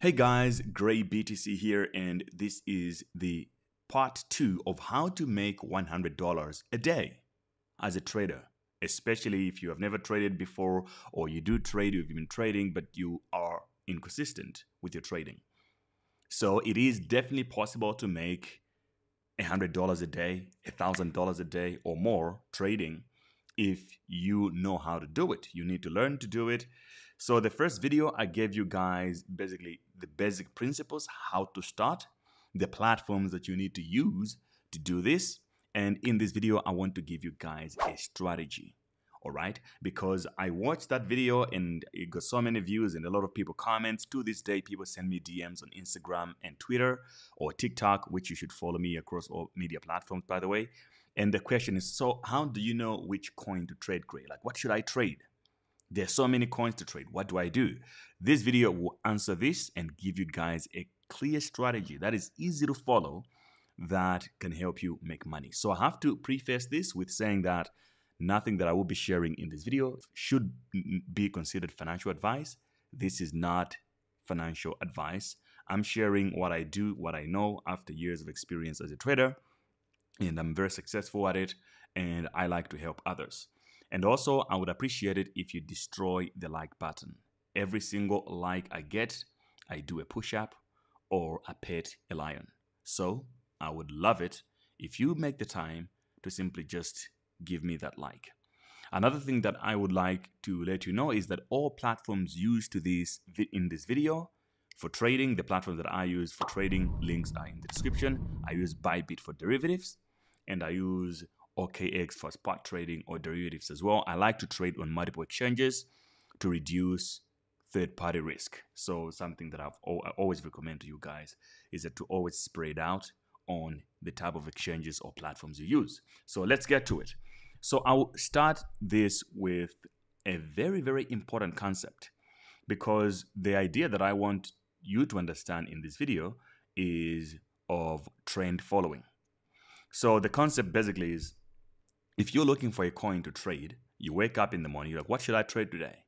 Hey guys, Gray BTC here, and this is the part 2 of how to make $100 a day as a trader, especially if you have never traded before, or you do trade, you've been trading, but you are inconsistent with your trading. So it is definitely possible to make $100 a day, $1,000 a day or more trading if you know how to do it. You need to learn to do it. So the first video, I gave you guys basically the basic principles, how to start, the platforms that you need to use to do this. And in this video, I want to give you guys a strategy, all right? Because I watched that video and it got so many views and a lot of people comments. To this day, people send me DMs on Instagram and Twitter or TikTok, which you should follow me across all media platforms, by the way. And the question is, so how do you know which coin to trade, Gray? Like, what should I trade? There's so many coins to trade. What do I do? This video will answer this and give you guys a clear strategy that is easy to follow that can help you make money. So I have to preface this with saying that nothing that I will be sharing in this video should be considered financial advice. This is not financial advice. I'm sharing what I do, what I know after years of experience as a trader, and I'm very successful at it, and I like to help others. And also, I would appreciate it if you destroy the like button. Every single like I get, I do a push-up or I pet a lion. So I would love it if you make the time to simply just give me that like. Another thing that I would like to let you know is that all platforms used in this video for trading, the platform that I use for trading, links are in the description. I use Bybit for derivatives, and I use OKX for spot trading or derivatives as well. I like to trade on multiple exchanges to reduce third-party risk. So something that I always recommend to you guys is that to always spread out on the type of exchanges or platforms you use. So let's get to it. So I'll start this with a very, very important concept, because the idea that I want you to understand in this video is of trend following. So the concept basically is, if you're looking for a coin to trade, you wake up in the morning, you're like, what should I trade today?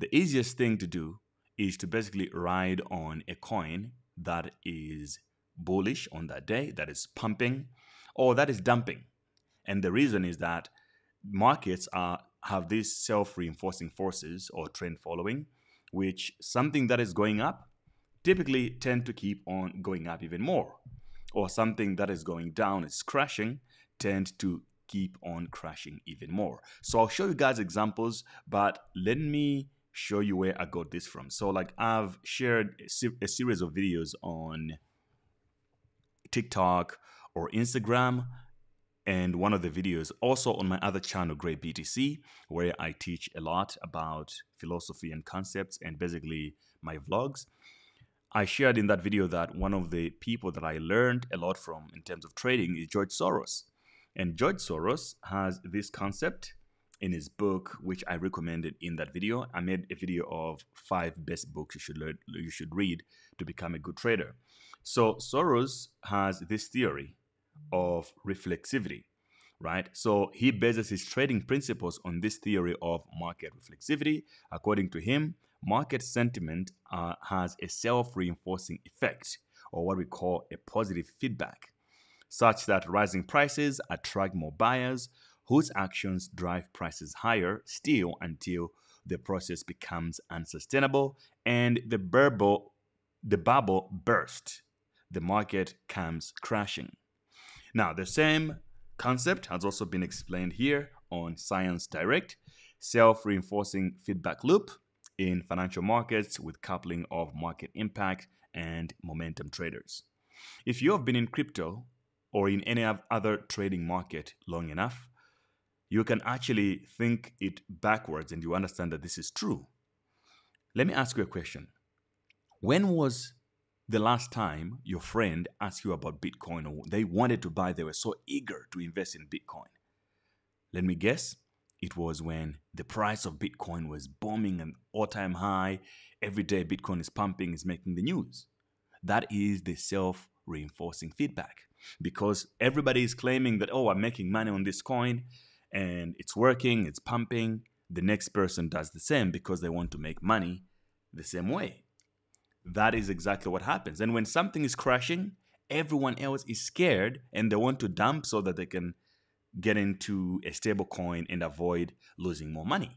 The easiest thing to do is to basically ride on a coin that is bullish on that day, that is pumping or that is dumping. And the reason is that markets have these self-reinforcing forces or trend following, which something that is going up typically tend to keep on going up even more, or something that is going down, is crashing, tend to keep on crashing even more. So I'll show you guys examples, but let me show you where I got this from. So like I've shared a series of videos on TikTok or Instagram, and one of the videos also on my other channel, Gray BTC, where I teach a lot about philosophy and concepts and basically my vlogs. I shared in that video that one of the people that I learned a lot from in terms of trading is George Soros. And George Soros has this concept in his book, which I recommended in that video. I made a video of 5 best books you should read to become a good trader. So Soros has this theory of reflexivity, right? So he bases his trading principles on this theory of market reflexivity. According to him, market sentiment has a self-reinforcing effect, or what we call a positive feedback, such that rising prices attract more buyers whose actions drive prices higher still until the process becomes unsustainable and the bubble bursts. The market comes crashing. Now, the same concept has also been explained here on Science Direct, self-reinforcing feedback loop in financial markets with coupling of market impact and momentum traders. If you have been in crypto or in any other trading market long enough, you can actually think it backwards and you understand that this is true. Let me ask you a question. When was the last time your friend asked you about Bitcoin, or they wanted to buy, they were so eager to invest in Bitcoin? Let me guess, it was when the price of Bitcoin was booming and all-time high. Every day Bitcoin is pumping, is making the news. That is the self-reinforcing feedback. Because everybody is claiming that, oh, I'm making money on this coin and it's working, it's pumping. The next person does the same because they want to make money the same way. that is exactly what happens. And when something is crashing, everyone else is scared and they want to dump so that they can get into a stable coin and avoid losing more money.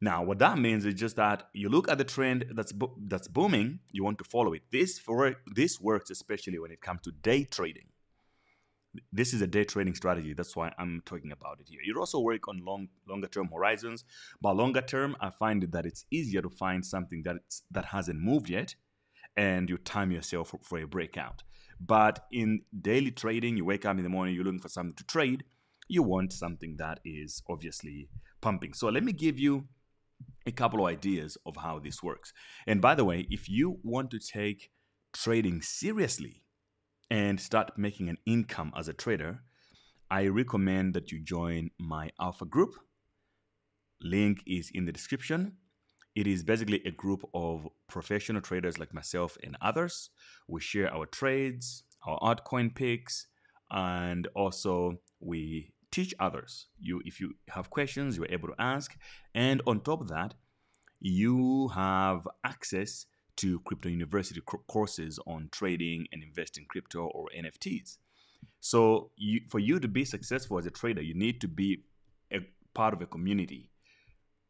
Now, what that means is just that you look at the trend that's booming, you want to follow it. This works especially when it comes to day trading. This is a day trading strategy. That's why I'm talking about it here. You also work on longer term horizons. By longer term, I find that it's easier to find something that hasn't moved yet, and you time yourself for a breakout. But in daily trading, you wake up in the morning, you're looking for something to trade. You want something that is obviously pumping. So let me give you a couple of ideas of how this works. And by the way, if you want to take trading seriously and start making an income as a trader, I recommend that you join my Alpha group. Link is in the description. It is basically a group of professional traders like myself and others. We share our trades, our altcoin picks, and also we teach others. If you have questions, you're able to ask. And on top of that, you have access to Crypto University courses on trading and investing crypto or NFTs. So for you to be successful as a trader, you need to be a part of a community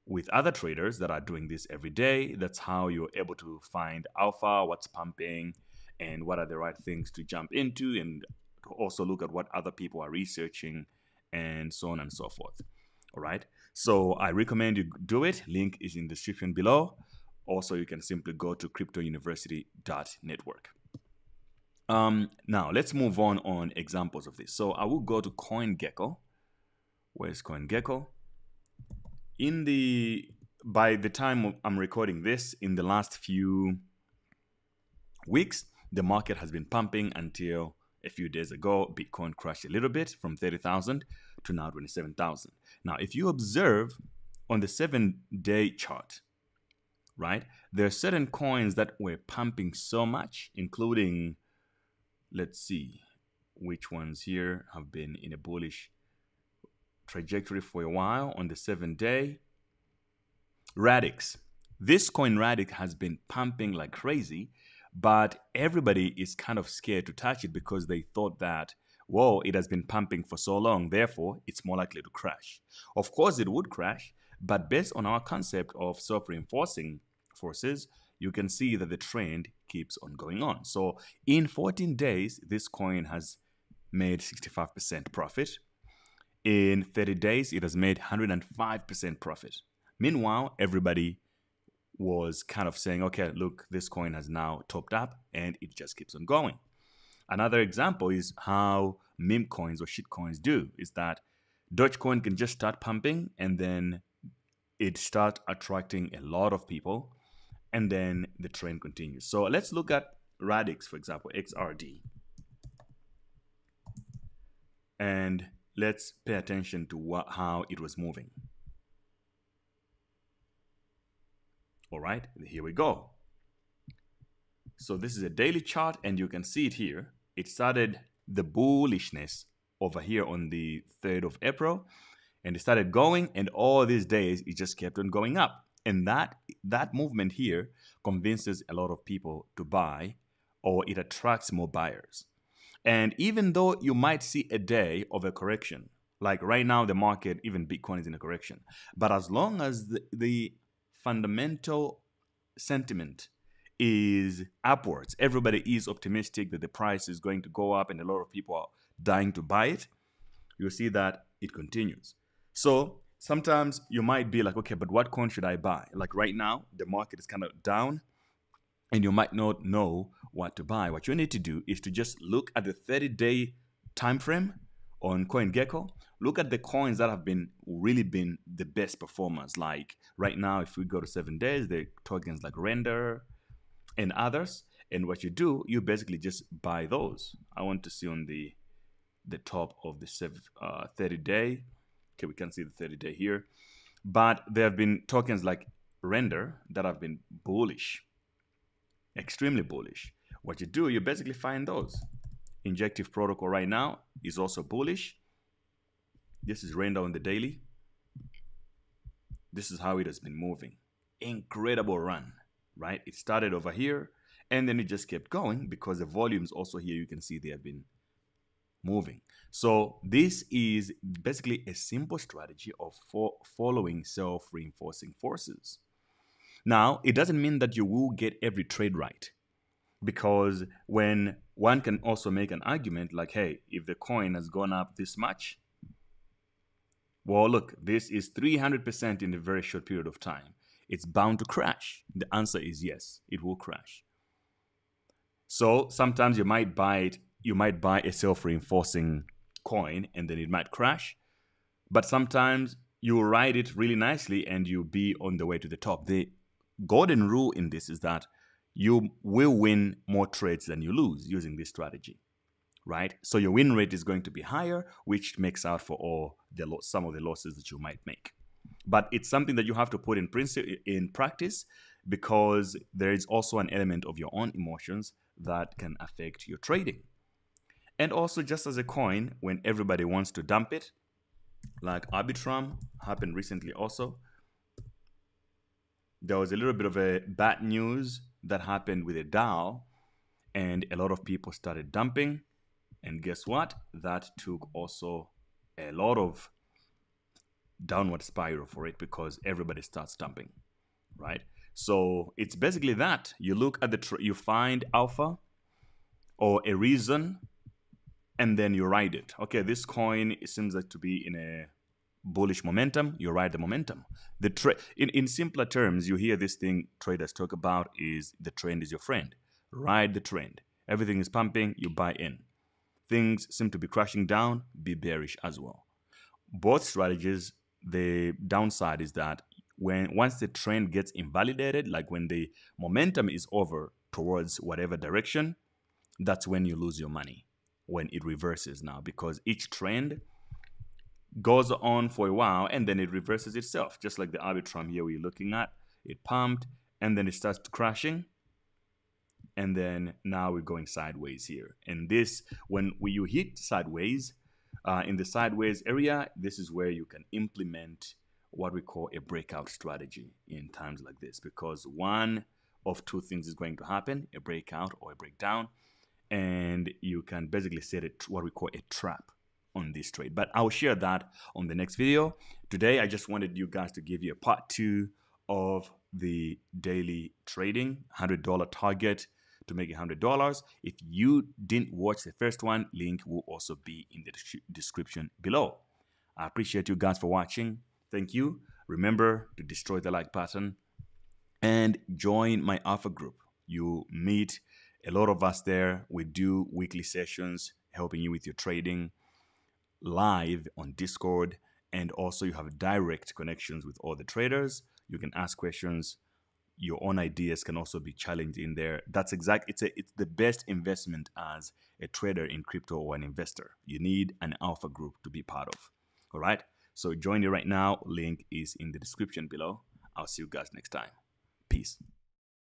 with other traders that are doing this every day. That's how you're able to find alpha, what's pumping, and what are the right things to jump into, and to also look at what other people are researching, and so on and so forth. All right, so I recommend you do it. Link is in the description below. Also, you can simply go to cryptouniversity.network. Now, let's move on examples of this. So I will go to CoinGecko. Where's CoinGecko? By the time I'm recording this, in the last few weeks, the market has been pumping until a few days ago. Bitcoin crashed a little bit from 30,000 to now 27,000. Now, if you observe on the 7-day chart, right, there are certain coins that were pumping so much, including, let's see, which ones here have been in a bullish trajectory for a while on the 7-day. Radix. This coin Radix has been pumping like crazy, but everybody is kind of scared to touch it because they thought that, whoa, it has been pumping for so long, therefore it's more likely to crash. Of course it would crash, but based on our concept of self-reinforcing forces, you can see that the trend keeps on going on. So in 14 days, this coin has made 65% profit. In 30 days, it has made 105% profit. Meanwhile, everybody was kind of saying, okay, look, this coin has now topped up and it just keeps on going. Another example is how meme coins or shit coins do, is that Dogecoin can just start pumping and then it starts attracting a lot of people, and then the trend continues. So let's look at Radix, for example, XRD. And let's pay attention to how it was moving. All right, here we go. So this is a daily chart, and you can see it here. It started the bullishness over here on the 3rd of April. And it started going, and all these days, it just kept on going up. And that movement here convinces a lot of people to buy, or it attracts more buyers. And even though you might see a day of a correction, like right now, the market, even Bitcoin is in a correction. But as long as the fundamental sentiment is upwards, everybody is optimistic that the price is going to go up and a lot of people are dying to buy it, you'll see that it continues. So sometimes you might be like, okay, but what coin should I buy? Like right now, the market is kind of down and you might not know what to buy. What you need to do is to just look at the 30-day time frame on CoinGecko. Look at the coins that have really been the best performers. Like right now, if we go to 7 days, the tokens like Render and others. And what you do, you basically just buy those. I want to see on the top of the 30-day. Okay, we can see the 30-day here. But there have been tokens like Render that have been bullish, extremely bullish. What you do, you basically find those. Injective protocol right now is also bullish. This is Render on the daily. This is how it has been moving. Incredible run. right? It started over here and then it just kept going because the volumes also here, you can see they have been moving. So this is basically a simple strategy of following self-reinforcing forces. Now, it doesn't mean that you will get every trade right, because when one can also make an argument like, hey, if the coin has gone up this much, well, look, this is 300% in a very short period of time. It's bound to crash. The answer is yes, it will crash. So sometimes you might buy it, you might buy a self-reinforcing coin and then it might crash, but sometimes you ride it really nicely and you'll be on the way to the top. The golden rule in this is that you will win more trades than you lose using this strategy, right? So your win rate is going to be higher, which makes out for all the some of the losses that you might make. But it's something that you have to put in practice, because there is also an element of your own emotions that can affect your trading. And also, just as a coin, when everybody wants to dump it, like Arbitrum happened recently also, there was a little bit of a bad news that happened with a DAO, and a lot of people started dumping, and guess what? That took also a lot of downward spiral for it, because everybody starts dumping, right? So it's basically that you look at you find alpha or a reason, and then you ride it. Okay, this coin seems like to be in a bullish momentum, you ride the momentum. The in simpler terms, you hear this thing traders talk about is the trend is your friend. Ride the trend. Everything is pumping, you buy in. Things seem to be crashing down, be bearish as well. Both strategies, the downside is that once the trend gets invalidated, like when the momentum is over towards whatever direction, that's when you lose your money, when it reverses now, because each trend goes on for a while and then it reverses itself, just like the Arbitrum here we're looking at. It pumped and then it starts crashing, and then now we're going sideways here. And this, when you hit sideways, in the sideways area, this is where you can implement what we call a breakout strategy in times like this, because one of two things is going to happen: a breakout or a breakdown, and you can basically set it what we call a trap on this trade. But I'll share that on the next video. Today, I just wanted you guys to give you a part 2 of the daily trading $100 target to make $100. If you didn't watch the first one, link will also be in the description below. I appreciate you guys for watching. Thank you. Remember to destroy the like button and join my Alpha group. You meet a lot of us there. We do weekly sessions helping you with your trading, live on Discord, and also you have direct connections with all the traders. You can ask questions. Your own ideas can also be challenged in there. That's exact. It's the best investment as a trader in crypto or an investor. You need an Alpha group to be part of. All right. So join it right now. Link is in the description below. I'll see you guys next time. Peace.